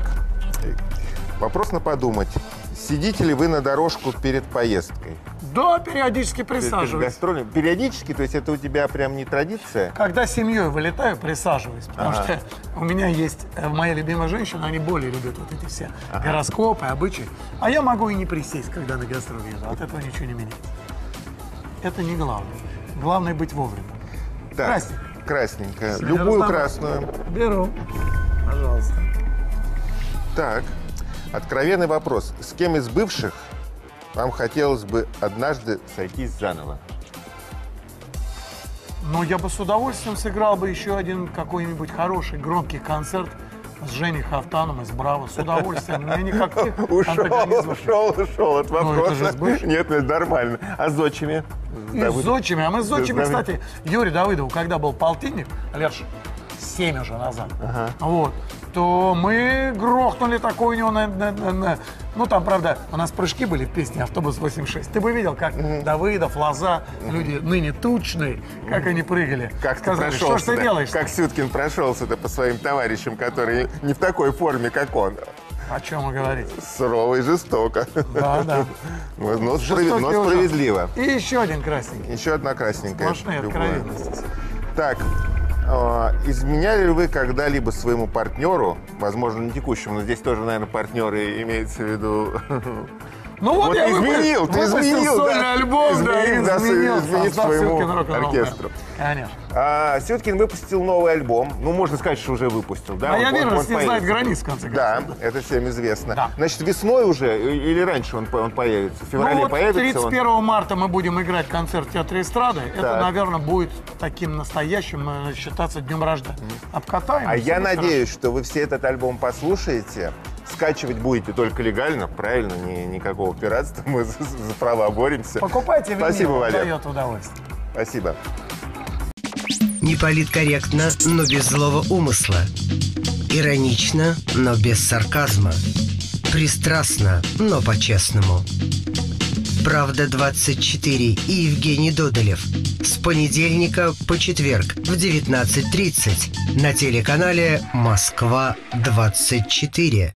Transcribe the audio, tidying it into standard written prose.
Так, вопрос на подумать. Сидите ли вы на дорожку перед поездкой? Да, периодически присаживаюсь. Периодически? То есть это у тебя прям не традиция? Когда с семьей вылетаю, присаживаюсь. Потому что у меня есть моя любимая женщина, они более любят вот эти все гороскопы, обычаи. А я могу и не присесть, когда на гастроли еду. От этого ничего не меняется. Это не главное. Главное быть вовремя. Так, красненькая. Красненькая. Любую красную. Беру. Пожалуйста. Так. Откровенный вопрос. С кем из бывших вам хотелось бы однажды сойтись заново? Ну, я бы с удовольствием сыграл бы еще один какой-нибудь хороший, громкий концерт с Женей Хафтаном из «Браво». С удовольствием. Но я никак... Ушел от вопроса. Нет, это нормально. А с зодчими? С зодчими. А мы с зодчими, кстати, Юрию Давыдову, когда был полтинник, лет 7 уже назад, вот, то мы грохнули такой у него на... Ну, там, правда, у нас прыжки были в песне «Автобус 86». Ты бы видел, как Давыдов, Лоза, люди ныне тучные, как они прыгали. Как сказали, что ж ты делаешь? Как Сюткин прошелся-то по своим товарищам, которые не в такой форме, как он. О чем вы говорите? Сурово и жестоко. Да, да. Но справедливо. И еще один красненький. Еще одна красненькая. Сплошные откровенности. Так. Изменяли ли вы когда-либо своему партнеру, возможно, не текущему, но здесь тоже, наверное, партнеры имеется в виду... Ну вот, я изменил, ты изменил, да? Изменил своему оркестру. Конечно. Сюткин выпустил новый альбом, ну, можно сказать, что уже выпустил, да? А я вижу, что не знает границ, в конце концов. Да, это всем известно. Значит, весной уже или раньше он появится? В феврале появится он? 31 марта мы будем играть концерт в Театре Эстрады. Это, наверное, будет таким настоящим считаться днем рождения. Обкатаем. А я надеюсь, что вы все этот альбом послушаете. Скачивать будете только легально, правильно, никакого пиратства, мы за права боремся. Покупайте винил, спасибо, Валер. Дает удовольствие. Спасибо. Неполиткорректно, но без злого умысла. Иронично, но без сарказма. Пристрастно, но по-честному. Правда24 и Евгений Додолев. С понедельника по четверг в 19:30 на телеканале Москва24.